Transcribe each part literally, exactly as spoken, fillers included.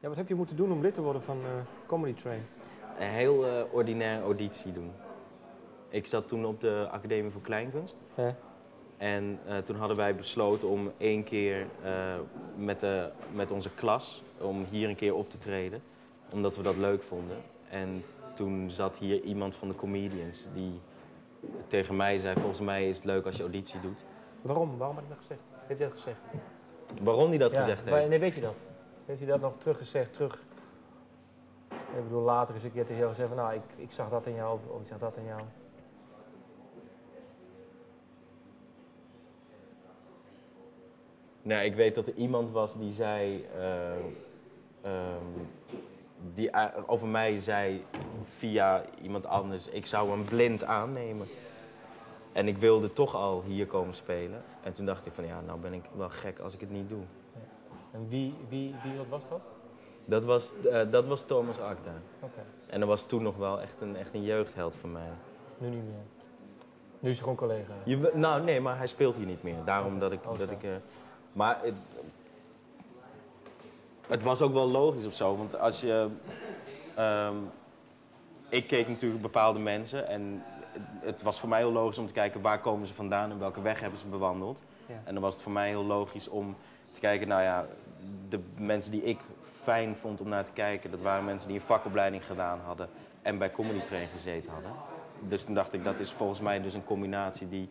Ja, wat heb je moeten doen om lid te worden van uh, Comedy Train? Een heel uh, ordinaire auditie doen. Ik zat toen op de Academie voor Kleinkunst. Ja. En uh, toen hadden wij besloten om één keer uh, met, de, met onze klas, om hier een keer op te treden. Omdat we dat leuk vonden. En toen zat hier iemand van de comedians die tegen mij zei, volgens mij is het leuk als je auditie doet. Waarom? Waarom heb je dat gezegd? Heeft hij dat gezegd? Waarom hij dat ja, gezegd heeft? Nee, weet je dat? Heeft hij dat nog teruggezegd? Terug... Ik bedoel, later is ik keer tegen jou gezegd van, nou, ik, ik zag dat in jou of ik zag dat in jou. Nou, ik weet dat er iemand was die zei, uh, um, die uh, over mij zei via iemand anders, ik zou hem blind aannemen. En ik wilde toch al hier komen spelen. En toen dacht ik van, ja, nou ben ik wel gek als ik het niet doe. En wie, wie, wie wat was dat? Dat was, uh, dat was Thomas Acda. Okay. En dat was toen nog wel echt een, echt een jeugdheld van mij. Nu niet meer? Nu is hij gewoon collega? Je, nou, nee, maar hij speelt hier niet meer. Daarom dat ik... Oh, dat ik uh, maar het, het was ook wel logisch of zo, want als je... Um, ik keek natuurlijk bepaalde mensen en het was voor mij heel logisch om te kijken waar komen ze vandaan en welke weg hebben ze bewandeld. Ja. En dan was het voor mij heel logisch om te kijken, nou ja, de mensen die ik fijn vond om naar te kijken, dat waren mensen die een vakopleiding gedaan hadden en bij Comedy Train gezeten hadden. Dus toen dacht ik, dat is volgens mij dus een combinatie die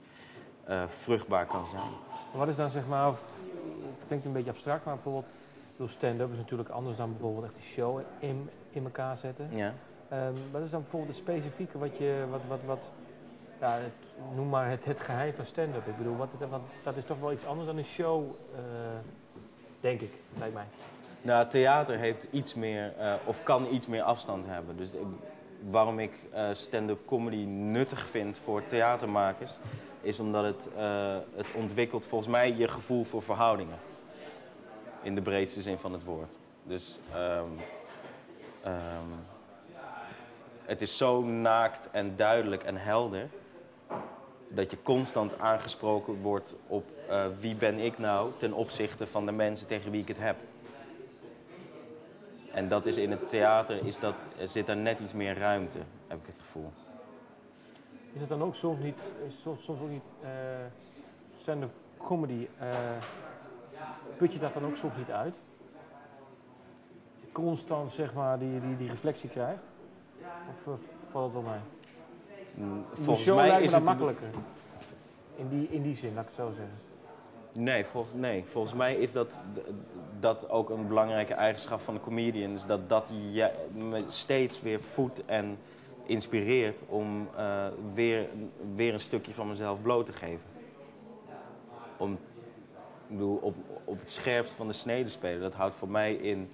uh, vruchtbaar kan zijn. Wat is dan zeg maar, het klinkt een beetje abstract, maar bijvoorbeeld stand-up is natuurlijk anders dan bijvoorbeeld echt een show in, in elkaar zetten. Ja. Um, wat is dan bijvoorbeeld het specifieke wat je, wat, wat, wat, ja, het, noem maar het, het geheim van stand-up. Ik bedoel, wat, wat, dat is toch wel iets anders dan een show, uh, denk ik, lijkt mij. Nou, theater heeft iets meer, uh, of kan iets meer afstand hebben. Dus ik, waarom ik uh, stand-up comedy nuttig vind voor theatermakers, is omdat het, uh, het ontwikkelt volgens mij je gevoel voor verhoudingen. In de breedste zin van het woord. Dus um, um, het is zo naakt en duidelijk en helder dat je constant aangesproken wordt op uh, wie ben ik nou ten opzichte van de mensen tegen wie ik het heb. En dat is in het theater is dat, zit daar net iets meer ruimte, heb ik het gevoel. Is het dan ook soms niet, soms, soms ook niet uh, stand-up comedy, uh, put je dat dan ook soms niet uit? Constant zeg maar die, die, die reflectie krijgt? Of uh, valt het wel mee? Volgens mij lijkt me is dat het makkelijker. In die, in die zin, laat ik het zo zeggen. Nee, volgens, nee, volgens mij is dat, dat ook een belangrijke eigenschap van de comedians. Dat dat je me steeds weer voedt en inspireert om uh, weer, weer een stukje van mezelf bloot te geven. Om ik bedoel, op, op het scherpst van de snede te spelen. Dat houdt voor mij in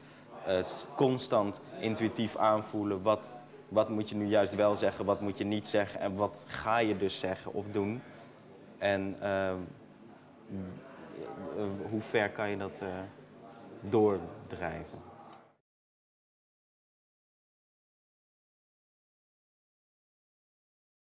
uh, constant intuïtief aanvoelen wat... Wat moet je nu juist wel zeggen, wat moet je niet zeggen en wat ga je dus zeggen of doen? En uh, hoe ver kan je dat uh, doordrijven?